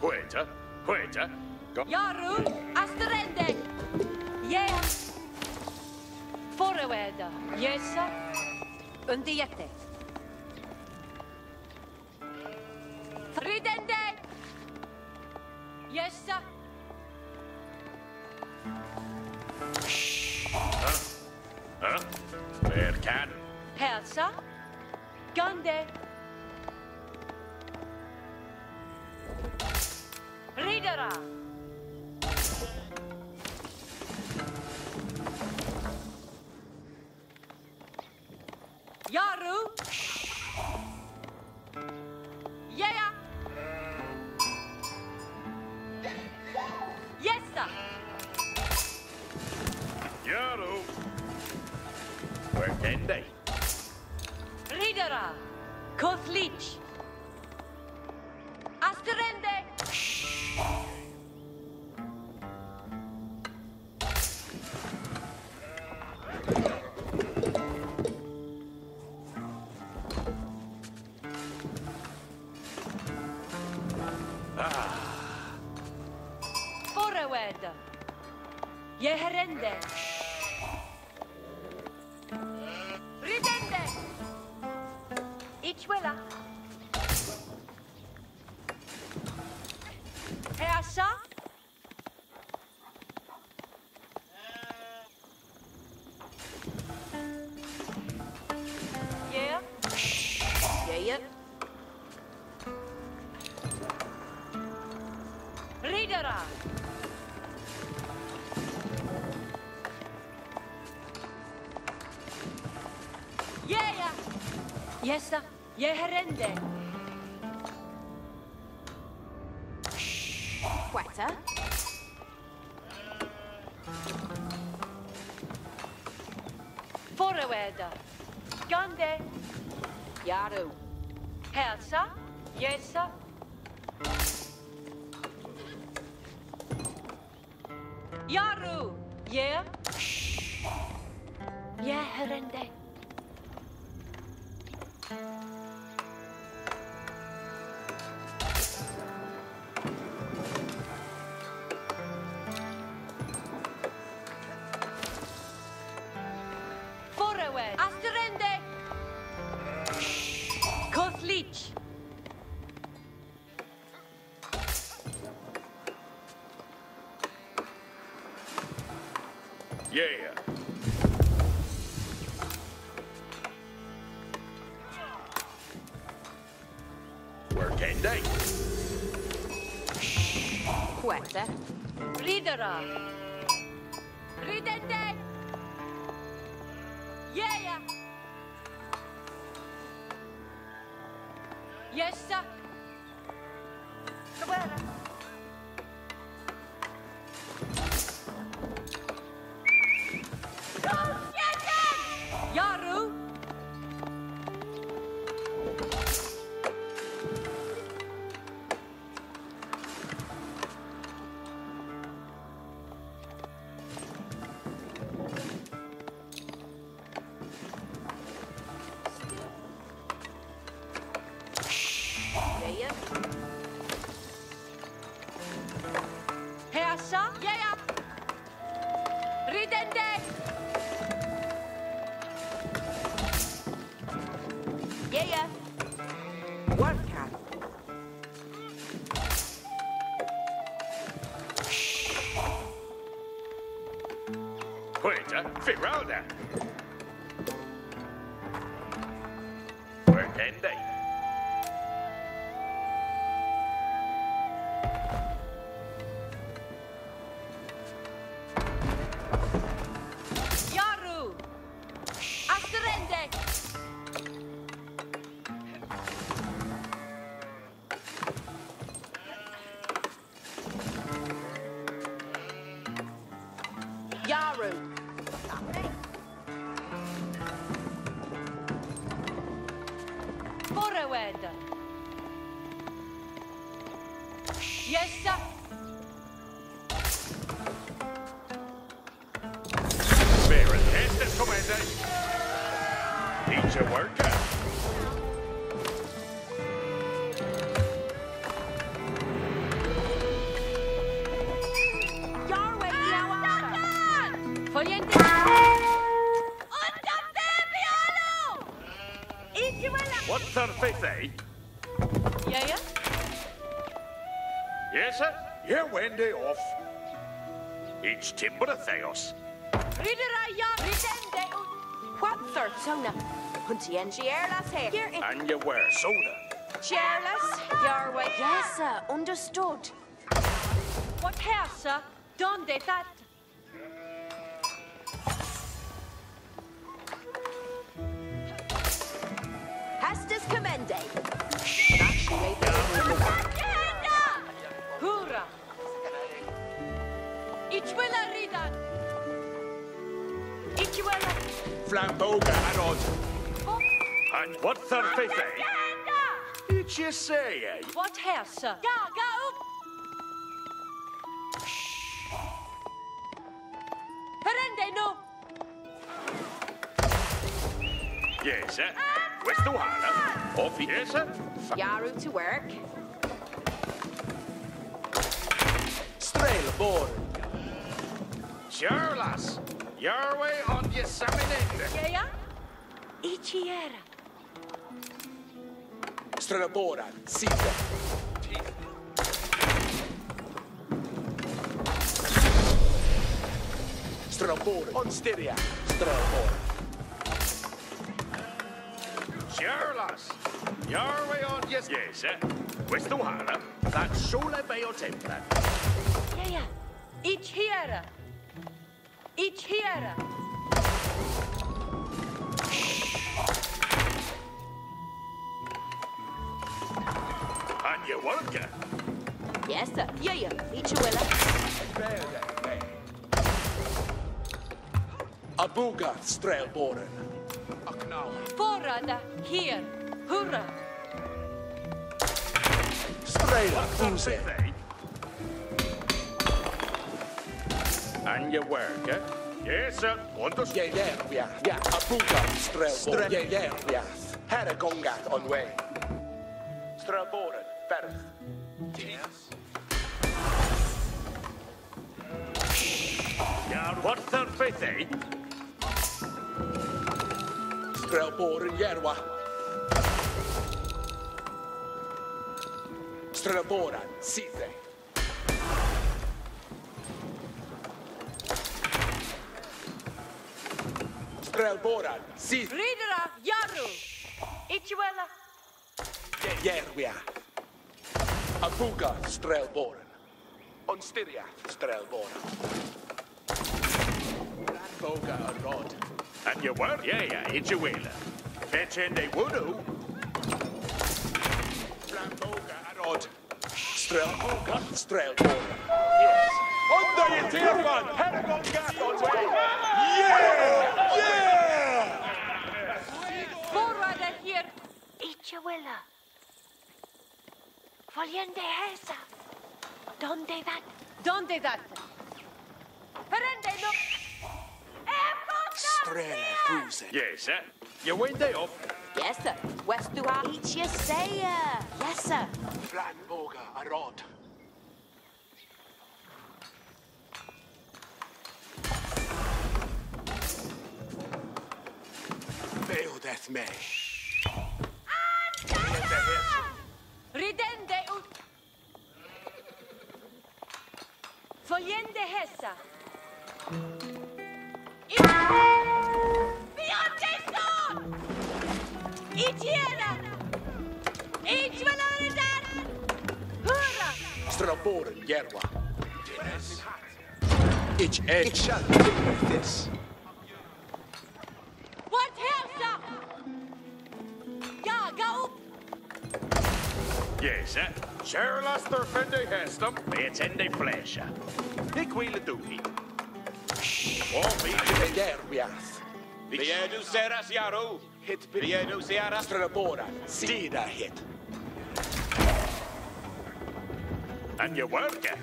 Poeta, poeta. Jaru, astrendeg. Yeah. Foreweda. Yesa. Undiete. Fridendeg. Yesa. Where can? Helsa. Gande. Ridera. Yaru. Yeah. Yesa. Yaru. Where can they? Ridera. Koslich. Asterende. Forewed. Jeherende. Ridende. Itchwela. Heasa. Yeah. Yeah. Ridera. Yeah. Yes, sir. Yeah, herende. Quetta. Foreweda. Gande. Yaru. Helsa. Yesa. Yaru. Yeah. Yeah, herende. Forewed. Asterende. Koslich. Yeah. Day. Quetta. Ridera. Ridende. Yeah. Yes, sir. Heasa, yeah. Ridende. Yeah. Worka. Poeta, Ferrada. Workende. Yaru. Forewed. Yes, sir. Fair and tested, Commander. Teacher worker. What's her face, eh? Yeah, yeah? Yes, sir? Yeah, Wendy, off. It's timber of Theos. What's her soda? Punty and Gierla's here. And you wear soda. Gierla's? Your way. Yes, sir, understood. What hair, sir? Donde that? Hastus commende. Hurra! Ich will a ridan. Ich will a... Flamboga and odd. And what's her face? Did you say? What hair, sir? Gaga up! Herende no! Yes, sir. Where's the water? Off here, sir. Yaru to work. Strail aboard. Sure, lass. Your way on Yosemite. Yeah, yeah. Ichiera. Strail aboard, Sita. Strail aboard, on Styria. Strail aboard. Your lass. Your way on, yes. Yes, sir. With the water, that's surely by your temper. Yeah, yeah. Each here. Each here. And your worker? Yes, sir. Yeah, yeah. Each willa. Abuga, Strailborn. Forada, here, hurra! Strela, Uze. And your work, eh? Yes, sir. Understood. Yeah, yeah, yeah. Abuga, Strela. Yeah, yeah, yeah. Haragongat on way. Straboren, Perth. Yes. Yeah, what's that faith, eh? Strelboren Yerwa. Strelboren Sithe. Strelboren Sithe. Ridera Yaru. Ichuela. Yerwa. Abuga Strelboren. Onstiria Strelboren. Boga Rod. And you were? Yeah, yeah, it's a whaler. Fetch in they would do. Flamboga and odd. Strelboga, Strelboga. Yes. Under your tier one. Paragon gas on way. Yeah! Yeah! Forward here. It's a whaler. Voliende esa. Donde that? Donde that? Perende no. Yes, sir. You went day off. Yes, sir. West to our each you say. Yes, sir. Flamboga, a rod. Bail death mesh. Ridende ut. Foliende hessa. Straboren Yerwa. Each edge shall do with this. What helps up? Yeah, go up. Yes, sir. Sure, last their friend they has them. It's in the flesh. Nick will do it. Oh, me, there we are. The air do Sarah's Yaru. Hit the air do Sarah's Straboren. See that hit. And you work it.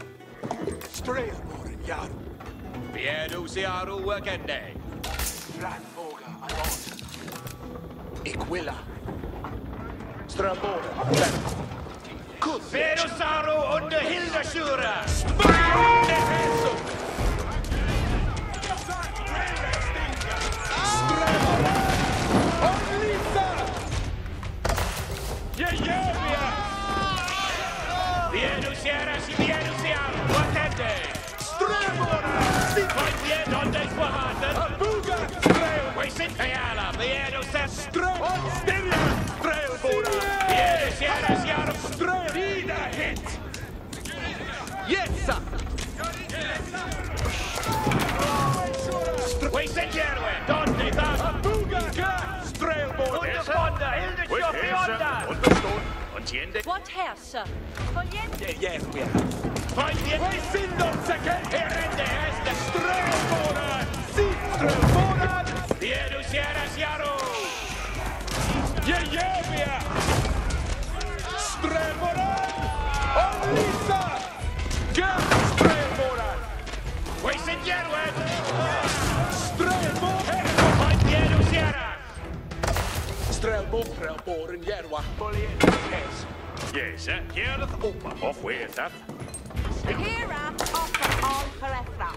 Strailboren Yaru. Pierdo Searu working day. Flatboga alone. Iquilla. Straboren. Good. Pierdo Saru under Hildashura. Spy on the handsome. Jara, jedu se stroj! Odstřelil střelbůra! Jedu se raz jar stroj! Vida hit! Jetsa! We send Jerwe, Donny, das! Abuga! Střelbůra! Unterskonda, hilde Schofionda! Unterston! Und jende? What her, sir? Voljende? Yes, we are. Voljende! We sind uns erkennt! Herende, er ist der Střelbůra! Střelbůra! Jedu se raz jaru! Jejevia! Střelbůra! Odlisa! Gam Střelbůra! We send Jerwe! Strelbåren Järva. Yes. Yes, Järva Opa. Off with that. Hera Opa all Herefra.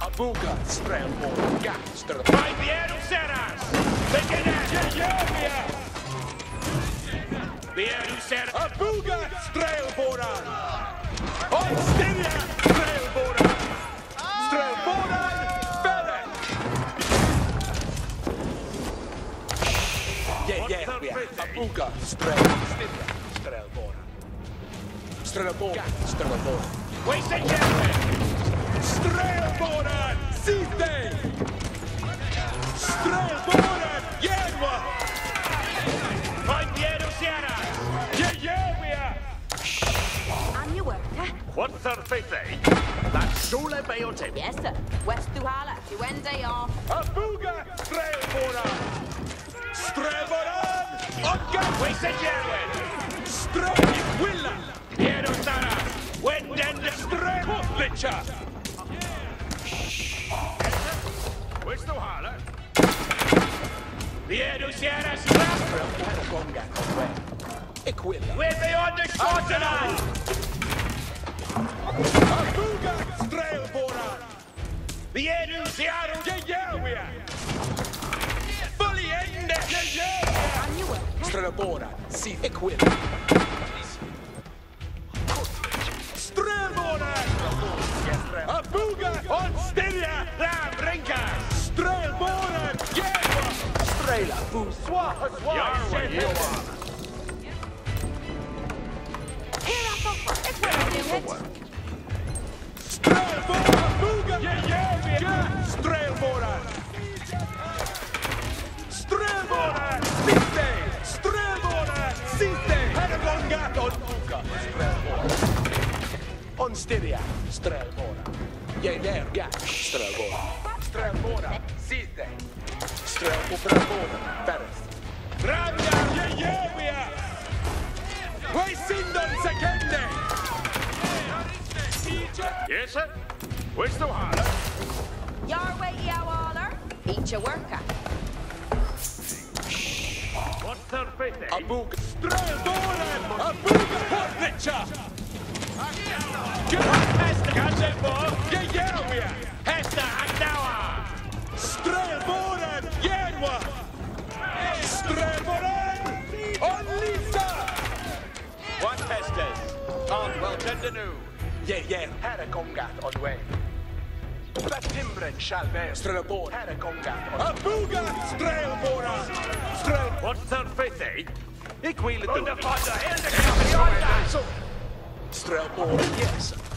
Abuga Strelbåren Gangster. Five Järus Seras. Begin at Järvia. Järus Seras. Abuga Strelbåren. Osteria Strelbåren. Strelbåren. Abuga, Strelbåra. Strelbåra, Strelbåra. Wait a minute! Strelbåra, Sydney! Strelbåra, Järva! Find Järva Sierra! Järva! I'm your worker. What's our fate? That's Sule Bayote. Yes, sir. West Duhala, Duende off. Abuga, Strelbåra! Strelbåren! Odgång! We said Järven! Strömig Willa! Järven Sara! Wendende Strömlitcha! Visst du hala? Järven Sara! Strömgånga! Equilla! We're beyond the short line! Abuga! Strelbåren! Järven Sara! Järven! Strelbåra, see equip. Strelbåra! Abuga! Odsteria! La Brinka! Strelbåra! Järva! Strela! Buswa! Yarwa! Yarwa! Here I come! It's where I do it! Strelbåra! Abuga! Järva! Strelbåra! Strelbåra! Sitte! Strelbåra! Sitte! Herregongat on Uka! Strelbåra! On Styria! Strelbåra! Jägerga! Strelbåra! Strelbåra! Sitte! Strelbåra! Peres! Ravga! Jägerga! Wei Sindon Sekende! Yes, sir? Where's the water? Your way, Iawaller! Each a worker! Abuga Strelbåren! Abuga Hornitcha! Hästa Gazelborg! Järvia! Hästa Agdawa! Strelbåren! Järva! Strelbåren! Onlisa! What hästes? Arnwell Tendenu! Järv! Herrekongat Odway! Timbren shall bear Strelbåren! Herrekongat Odway! Abuga Strelbåren! What's that faith, eh? Ik wil het doen. Strelbåren, yes.